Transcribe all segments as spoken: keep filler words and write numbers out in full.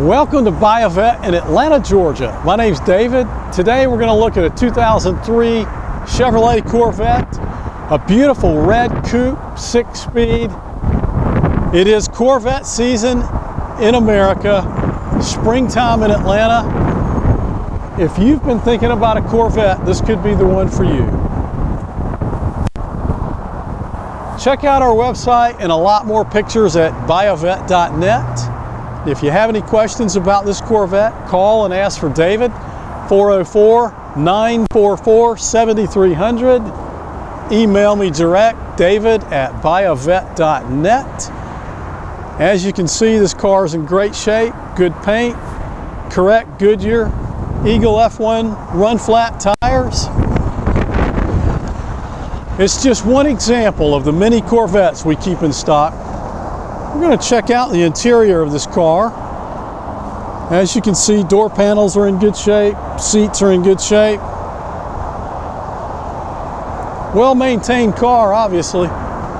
Welcome to BuyAVette in Atlanta, Georgia. My name's David. Today we're going to look at a two thousand three Chevrolet Corvette, a beautiful red coupe, six-speed. It is Corvette season in America, springtime in Atlanta. If you've been thinking about a Corvette, this could be the one for you. Check out our website and a lot more pictures at buy a vette dot net. If you have any questions about this Corvette, call and ask for David, four oh four, nine four four, seven three hundred. Email me direct, david at buy a vette dot net. As you can see, this car is in great shape, good paint, correct Goodyear Eagle F one run flat tires. It's just one example of the many Corvettes we keep in stock. We're going to check out the interior of this car. As you can see, door panels are in good shape, seats are in good shape. Well-maintained car, obviously.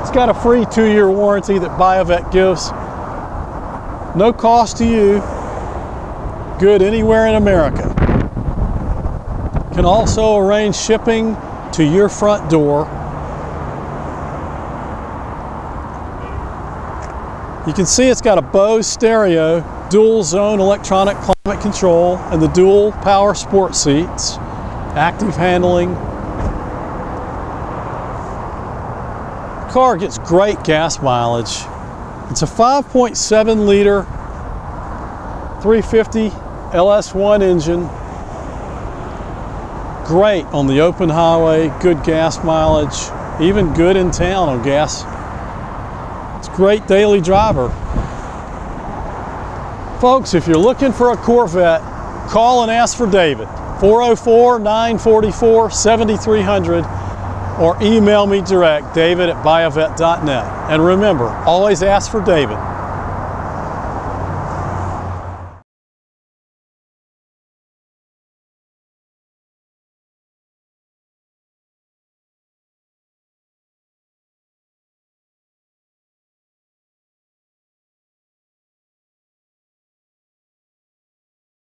It's got a free two-year warranty that BuyAVette gives. No cost to you. Good anywhere in America. Can also arrange shipping to your front door. You can see it's got a Bose stereo, dual zone electronic climate control, and the dual power sport seats, active handling. The car gets great gas mileage. It's a five point seven liter three fifty L S one engine. Great on the open highway, good gas mileage, even good in town on gas. It's a great daily driver. Folks, if you're looking for a Corvette, call and ask for David, four oh four, nine four four, seven three hundred, or email me direct, david at buy a vette dot net. And remember, always ask for David.